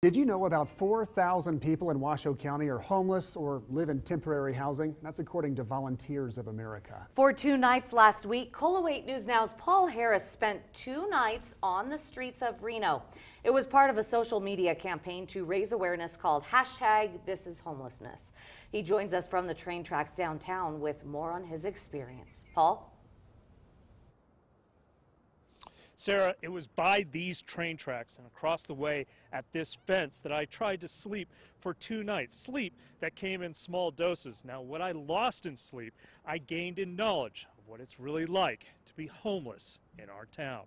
Did you know about 4,000 people in Washoe County are homeless or live in temporary housing? That's according to Volunteers of America. For two nights last week, KOLO 8 News Now's Paul Harris spent two nights on the streets of Reno. It was part of a social media campaign to raise awareness called #ThisIsHomelessness. He joins us from the train tracks downtown with more on his experience. Paul? Sarah, it was by these train tracks and across the way at this fence that I tried to sleep for two nights. Sleep that came in small doses. Now, what I lost in sleep, I gained in knowledge of what it's really like to be homeless in our town.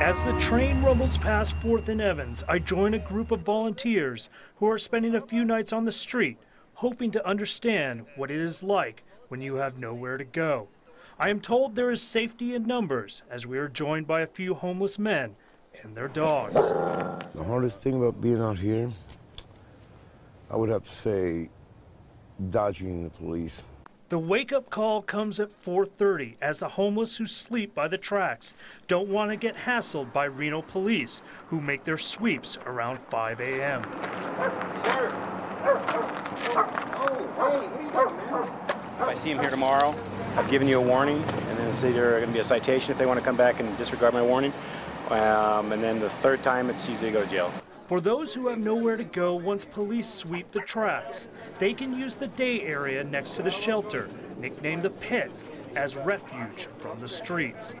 As the train rumbles past 4th and Evans, I join a group of volunteers who are spending a few nights on the street, hoping to understand what it is like when you have nowhere to go. I am told there is safety in numbers, as we are joined by a few homeless men and their dogs. The hardest thing about being out here, I would have to say, dodging the police. The wake-up call comes at 4:30 as the homeless who sleep by the tracks don't want to get hassled by Reno police, who make their sweeps around 5 a.m. If I see him here tomorrow, I've given you a warning, and then it's either going to be a citation if they want to come back and disregard my warning, and then the third time it's usually go to jail. For those who have nowhere to go once police sweep the tracks, they can use the day area next to the shelter, nicknamed the pit, as refuge from the streets.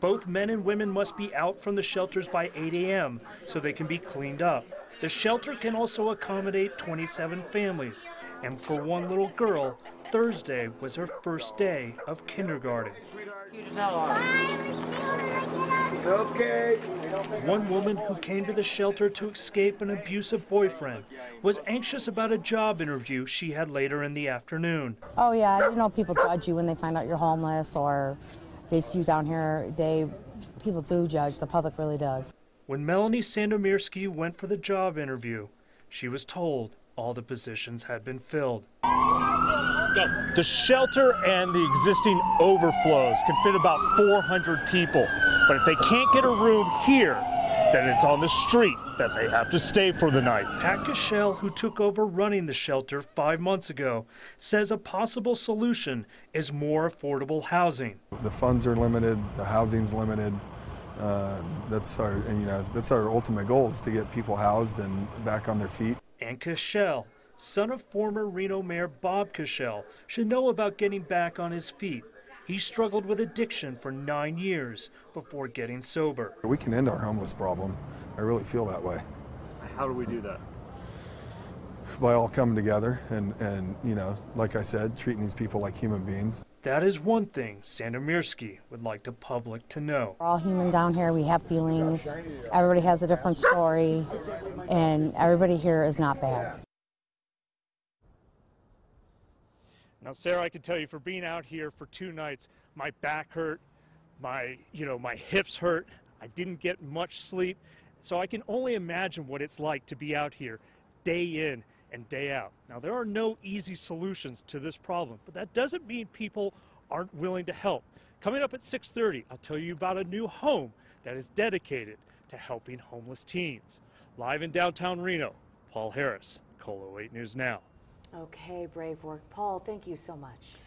Both men and women must be out from the shelters by 8 a.m. so they can be cleaned up. The shelter can also accommodate 27 families, and for one little girl, Thursday was her first day of kindergarten. One woman who came to the shelter to escape an abusive boyfriend was anxious about a job interview she had later in the afternoon. Oh yeah, you know, people judge you when they find out you're homeless or they see you down here. People do judge, the public really does. When Melanie Sandomirski went for the job interview, she was told all the positions had been filled. The shelter and the existing overflows can fit about 400 people, but if they can't get a room here, then it's on the street that they have to stay for the night. Pat Cashell, who took over running the shelter 5 months ago, says a possible solution is more affordable housing. The funds are limited, the housing's limited. That's our ultimate goal, is to get people housed and back on their feet. And Cashell, son of former Reno Mayor Bob Cashell, should know about getting back on his feet. He struggled with addiction for 9 years before getting sober. We can end our homeless problem. I really feel that way. How do we do that? By all coming together and you know, like I said, treating these people like human beings. That is one thing Sandomirski would like the public to know. We're all human down here. We have feelings. Everybody has a different story, and everybody here is not bad. Now, Sarah, I can tell you, for being out here for two nights, my back hurt, my hips hurt. I didn't get much sleep, so I can only imagine what it's like to be out here day in and day out. Now, there are no easy solutions to this problem, but that doesn't mean people aren't willing to help. Coming up at 6:30, I'll tell you about a new home that is dedicated to helping homeless teens. Live in downtown Reno, Paul Harris, KOLO 8 News Now. Okay, brave work, Paul. Thank you so much.